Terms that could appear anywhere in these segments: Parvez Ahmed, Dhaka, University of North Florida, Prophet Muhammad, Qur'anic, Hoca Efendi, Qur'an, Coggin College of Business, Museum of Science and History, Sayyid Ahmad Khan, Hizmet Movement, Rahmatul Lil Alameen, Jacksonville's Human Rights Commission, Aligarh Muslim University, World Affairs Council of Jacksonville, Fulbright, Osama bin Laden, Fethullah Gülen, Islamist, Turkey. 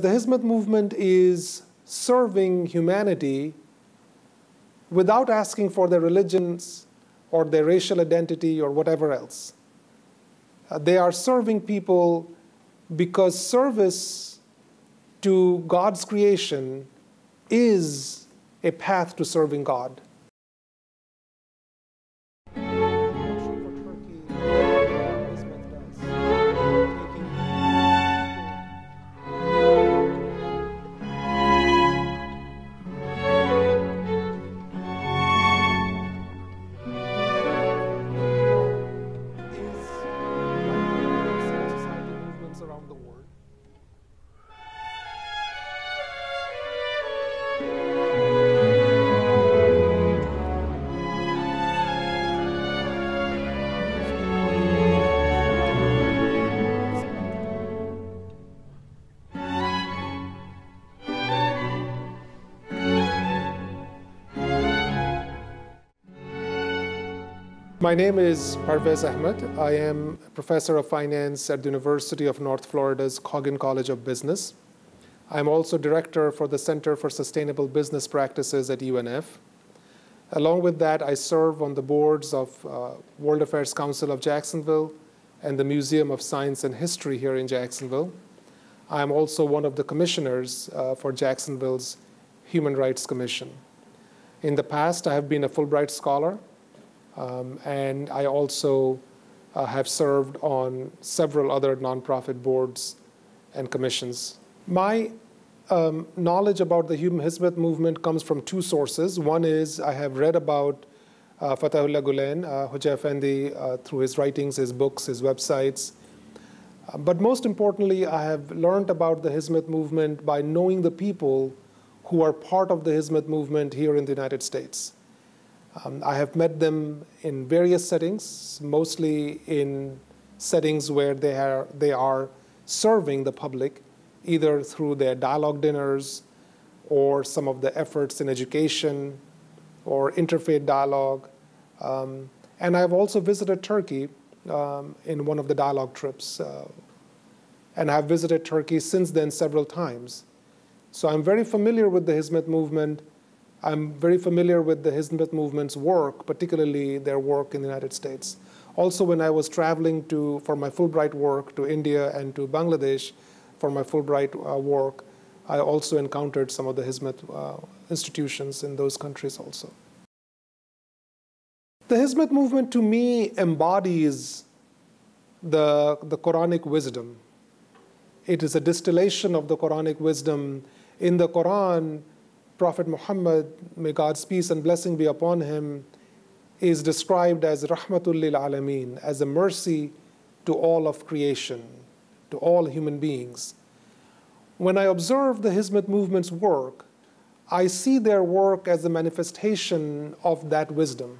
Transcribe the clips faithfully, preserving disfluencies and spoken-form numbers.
The Hizmet movement is serving humanity without asking for their religions or their racial identity or whatever else. Uh, they are serving people because service to God's creation is a path to serving God. My name is Parvez Ahmed. I am a professor of finance at the University of North Florida's Coggin College of Business. I'm also director for the Center for Sustainable Business Practices at U N F. Along with that, I serve on the boards of uh, World Affairs Council of Jacksonville and the Museum of Science and History here in Jacksonville. I'm also one of the commissioners uh, for Jacksonville's Human Rights Commission. In the past, I have been a Fulbright scholar. Um, and I also uh, have served on several other nonprofit boards and commissions. My um, knowledge about the Hizmet movement comes from two sources. One is I have read about uh, Fethullah Gülen, uh, Hoca Efendi, uh, through his writings, his books, his websites. Uh, but most importantly, I have learned about the Hizmet movement by knowing the people who are part of the Hizmet movement here in the United States. Um, I have met them in various settings, mostly in settings where they are, they are serving the public, either through their dialogue dinners or some of the efforts in education or interfaith dialogue. Um, and I've also visited Turkey um, in one of the dialogue trips. Uh, and I've visited Turkey since then several times. So I'm very familiar with the Hizmet movement. I'm very familiar with the Hizmet movement's work, particularly their work in the United States. Also, when I was traveling to, for my Fulbright work to India and to Bangladesh for my Fulbright uh, work, I also encountered some of the Hizmet uh, institutions in those countries also. The Hizmet movement, to me, embodies the, the Quranic wisdom. It is a distillation of the Quranic wisdom. In the Quran, Prophet Muhammad, may God's peace and blessing be upon him, is described as Rahmatul Lil Alameen, as a mercy to all of creation, to all human beings. When I observe the Hizmet movement's work, I see their work as a manifestation of that wisdom.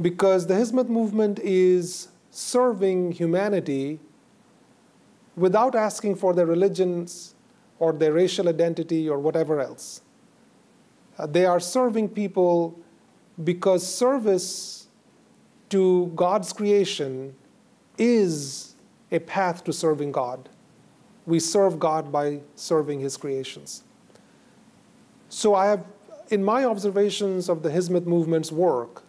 Because the Hizmet movement is serving humanity without asking for their religions or their racial identity, or whatever else. Uh, they are serving people because service to God's creation is a path to serving God. We serve God by serving His creations. So I have, in my observations of the Hizmet movement's work,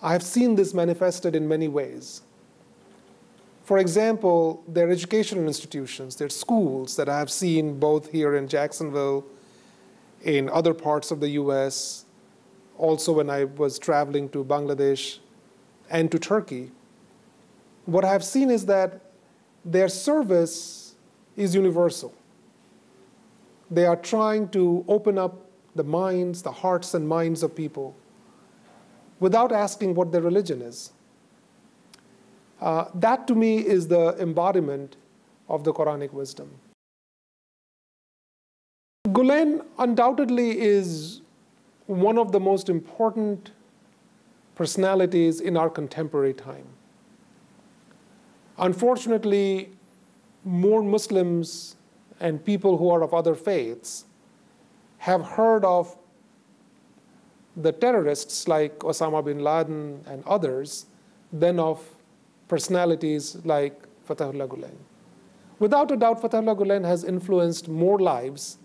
I have seen this manifested in many ways. For example, their educational institutions, their schools that I have seen both here in Jacksonville, in other parts of the U S, also when I was traveling to Bangladesh and to Turkey. What I have seen is that their service is universal. They are trying to open up the minds, the hearts and minds of people without asking what their religion is. Uh, that, to me, is the embodiment of the Quranic wisdom. Gülen undoubtedly is one of the most important personalities in our contemporary time. Unfortunately, more Muslims and people who are of other faiths have heard of the terrorists like Osama bin Laden and others than of personalities like Fethullah Gülen. Without a doubt, Fethullah Gülen has influenced more lives,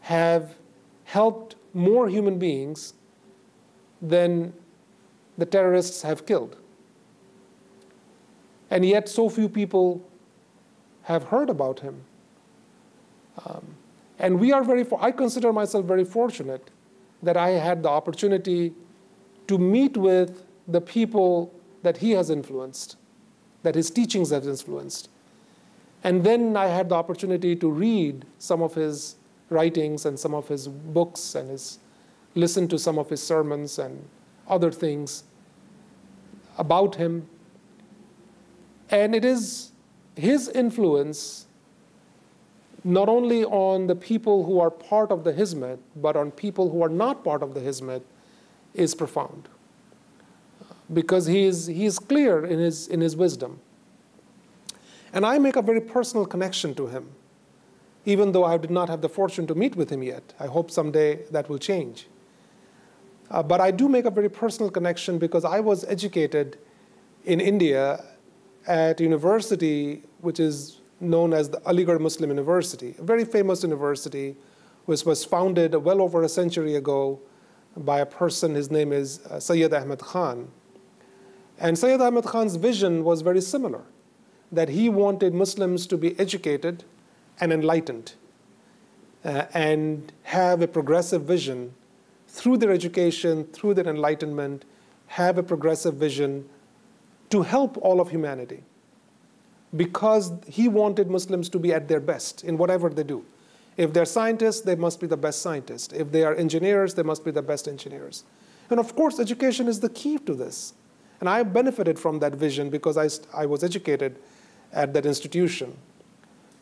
have helped more human beings than the terrorists have killed. And yet so few people have heard about him. Um, and we are very, I consider myself very fortunate that I had the opportunity to meet with the people that he has influenced, that his teachings have influenced. And then I had the opportunity to read some of his writings and some of his books and his, listen to some of his sermons and other things about him. And it is his influence not only on the people who are part of the Hizmet, but on people who are not part of the Hizmet is profound. Because he is, he is clear in his, in his wisdom. And I make a very personal connection to him, even though I did not have the fortune to meet with him yet. I hope someday that will change. Uh, but I do make a very personal connection because I was educated in India at a university which is known as the Aligarh Muslim University, a very famous university which was founded well over a century ago by a person. His name is uh, Sayyid Ahmad Khan. And Sayyid Ahmad Khan's vision was very similar, that he wanted Muslims to be educated and enlightened uh, and have a progressive vision through their education, through their enlightenment, have a progressive vision to help all of humanity, because he wanted Muslims to be at their best in whatever they do. If they're scientists, they must be the best scientists. If they are engineers, they must be the best engineers. And of course, education is the key to this. And I benefited from that vision because I, I was educated at that institution.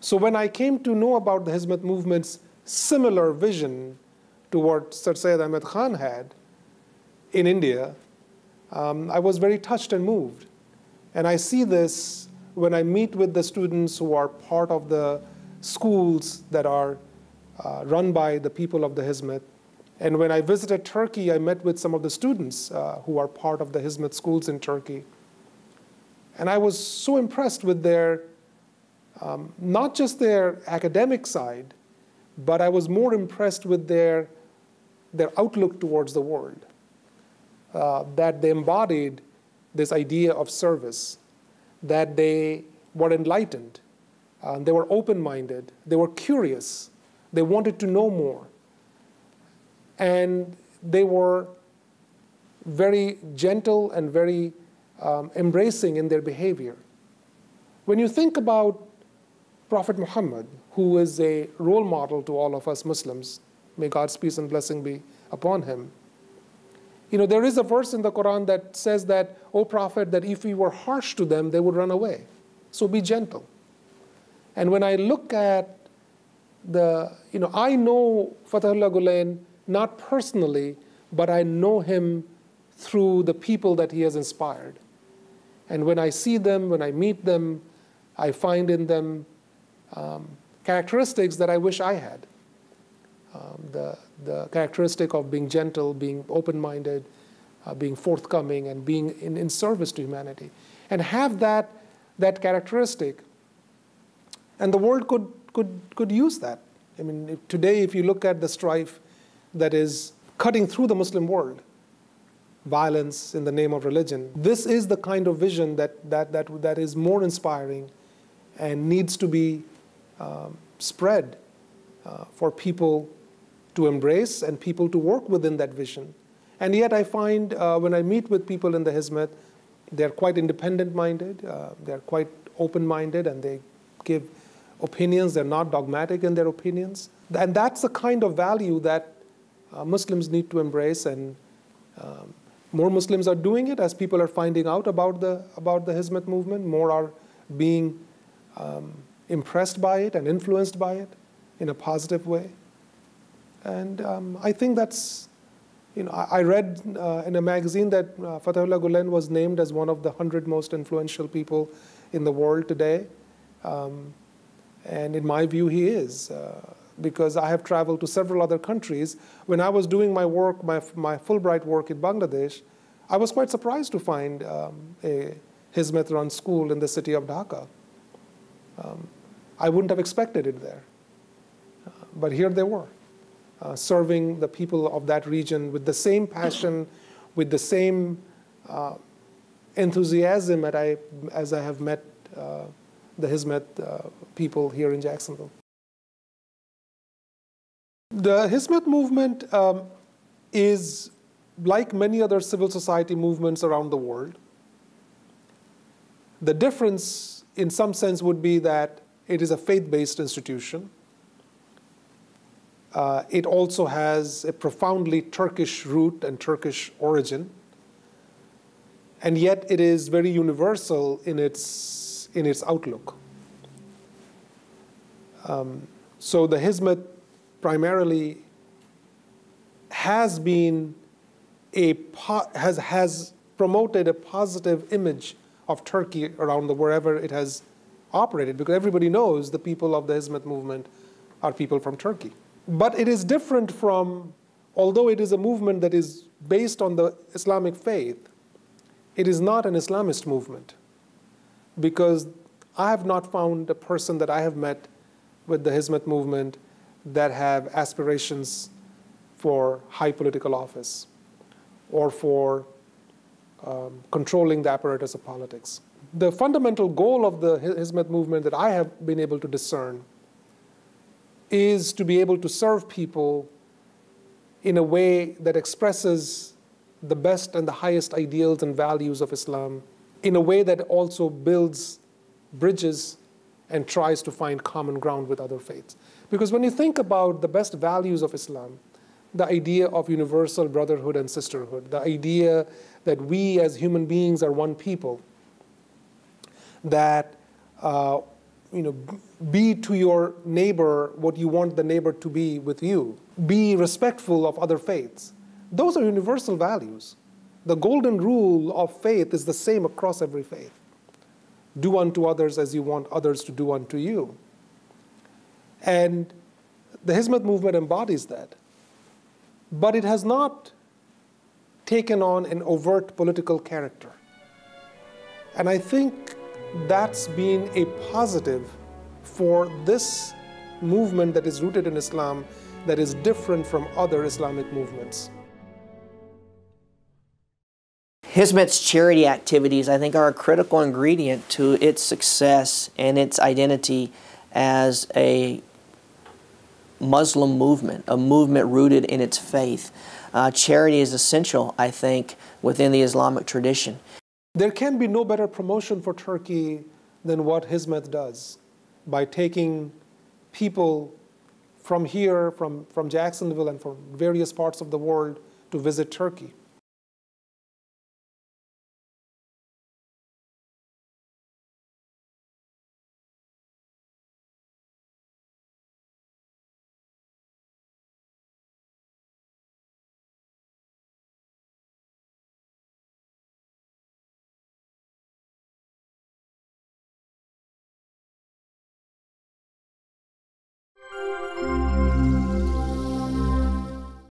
So when I came to know about the Hizmet movement's similar vision to what Sir Sayyid Ahmad Khan had in India, um, I was very touched and moved. And I see this when I meet with the students who are part of the schools that are uh, run by the people of the Hizmet. And when I visited Turkey, I met with some of the students uh, who are part of the Hizmet schools in Turkey. And I was so impressed with their, um, not just their academic side, but I was more impressed with their, their outlook towards the world, uh, that they embodied this idea of service, that they were enlightened, uh, they were open-minded, they were curious, they wanted to know more. And they were very gentle and very um, embracing in their behavior. When you think about Prophet Muhammad, who is a role model to all of us Muslims, may God's peace and blessing be upon him. You know, there is a verse in the Quran that says that, O Prophet, that if we were harsh to them, they would run away. So be gentle. And when I look at the, you know, I know Fethullah Gülen, not personally, but I know him through the people that he has inspired. And when I see them, when I meet them, I find in them um, characteristics that I wish I had. Um, the, the characteristic of being gentle, being open-minded, uh, being forthcoming, and being in, in service to humanity. And have that, that characteristic. And the world could, could, could use that. I mean, if, today, if you look at the strife that is cutting through the Muslim world, violence in the name of religion. This is the kind of vision that, that, that, that is more inspiring and needs to be um, spread uh, for people to embrace and people to work within that vision. And yet I find uh, when I meet with people in the Hizmet, they're quite independent-minded, uh, they're quite open-minded, and they give opinions. They're not dogmatic in their opinions. And that's the kind of value that Uh, Muslims need to embrace, and um, more Muslims are doing it as people are finding out about the, about the Hizmet movement. More are being um, impressed by it and influenced by it in a positive way. And um, I think that's, you know, I, I read uh, in a magazine that uh, Fethullah Gülen was named as one of the hundred most influential people in the world today. Um, and in my view, he is. Uh, because I have traveled to several other countries. When I was doing my work, my, my Fulbright work in Bangladesh, I was quite surprised to find um, a Hizmet-run school in the city of Dhaka. Um, I wouldn't have expected it there. Uh, but here they were, uh, serving the people of that region with the same passion, with the same uh, enthusiasm that I, as I have met uh, the Hizmet uh, people here in Jacksonville. The Hizmet movement um, is, like many other civil society movements around the world, the difference in some sense would be that it is a faith-based institution. Uh, it also has a profoundly Turkish root and Turkish origin. And yet it is very universal in its, in its outlook. Um, so the Hizmet primarily has been a has has promoted a positive image of Turkey around the wherever it has operated, because everybody knows the people of the Hizmet movement are people from Turkey. But it is different from, although it is a movement that is based on the Islamic faith, it is not an Islamist movement, because I have not found a person that I have met with the Hizmet movement that have aspirations for high political office or for um, controlling the apparatus of politics. The fundamental goal of the Hizmet movement that I have been able to discern is to be able to serve people in a way that expresses the best and the highest ideals and values of Islam, in a way that also builds bridges and tries to find common ground with other faiths. Because when you think about the best values of Islam, the idea of universal brotherhood and sisterhood, the idea that we as human beings are one people, that uh, you know, be to your neighbor what you want the neighbor to be with you, be respectful of other faiths. Those are universal values. The golden rule of faith is the same across every faith. Do unto others as you want others to do unto you. And the Hizmet movement embodies that. But it has not taken on an overt political character. And I think that's been a positive for this movement that is rooted in Islam, that is different from other Islamic movements. Hizmet's charity activities, I think, are a critical ingredient to its success and its identity as a Muslim movement, a movement rooted in its faith. Uh, charity is essential, I think, within the Islamic tradition. There can be no better promotion for Turkey than what Hizmet does by taking people from here, from, from Jacksonville and from various parts of the world to visit Turkey. Thank you.